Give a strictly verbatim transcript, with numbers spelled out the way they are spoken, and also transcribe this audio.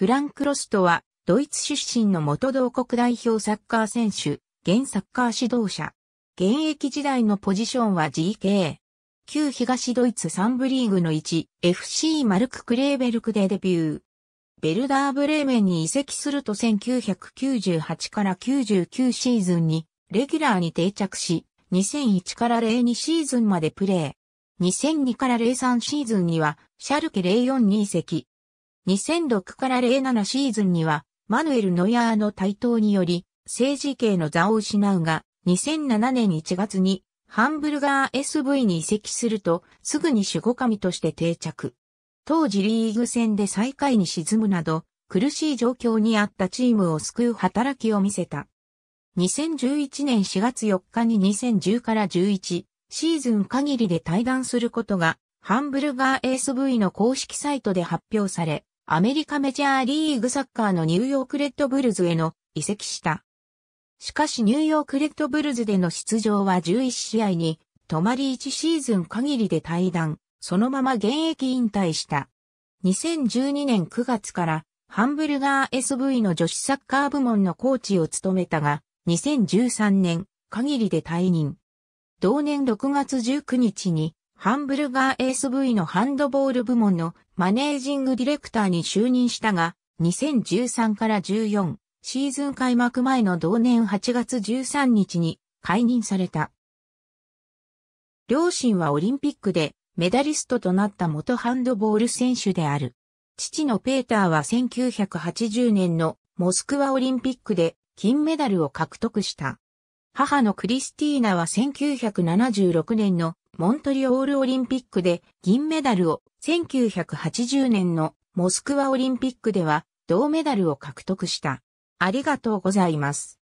フランク・ロストは、ドイツ出身の元同国代表サッカー選手、現サッカー指導者。現役時代のポジションは ジーケー。旧東ドイツ三部リーグのいち、エフシー マルク・クレーベルクでデビュー。ヴェルダー・ブレーメンに移籍するとせんきゅうひゃくきゅうじゅうはちからきゅうじゅうきゅうシーズンに、レギュラーに定着し、にせんいちからゼロにシーズンまでプレー。にせんにからゼロさんシーズンには、シャルケゼロよんに移籍。にせんろくからゼロななシーズンには、マヌエル・ノヤーの台頭により、正字形の座を失うが、にせんなな年いちがつに、ハンブルガー エスブイ に移籍すると、すぐに守護神として定着。当時リーグ戦で最下位に沈むなど、苦しい状況にあったチームを救う働きを見せた。にせんじゅういち年しがつよっかににせんじゅうからじゅういちシーズン限りで退団することが、ハンブルガー エスブイ の公式サイトで発表され、アメリカメジャーリーグサッカーのニューヨークレッドブルズへの移籍した。しかしニューヨークレッドブルズでの出場はじゅういち試合に、止まりいちシーズン限りで退団、そのまま現役引退した。にせんじゅうに年くがつから、ハンブルガー エスブイ の女子サッカー部門のコーチを務めたが、にせんじゅうさん年限りで退任。同年ろくがつじゅうくにちに、ハンブルガー エスブイ のハンドボール部門のマネージングディレクターに就任したが、にせんじゅうさんからじゅうよんシーズン開幕前の同年はちがつじゅうさんにちに解任された。両親はオリンピックでメダリストとなった元ハンドボール選手である。父のペーターはせんきゅうひゃくはちじゅう年のモスクワオリンピックで金メダルを獲得した。母のクリスティーナはせんきゅうひゃくななじゅうろく年のモントリオールオリンピックで銀メダルを、せんきゅうひゃくはちじゅう年のモスクワオリンピックでは銅メダルを獲得した。ありがとうございます。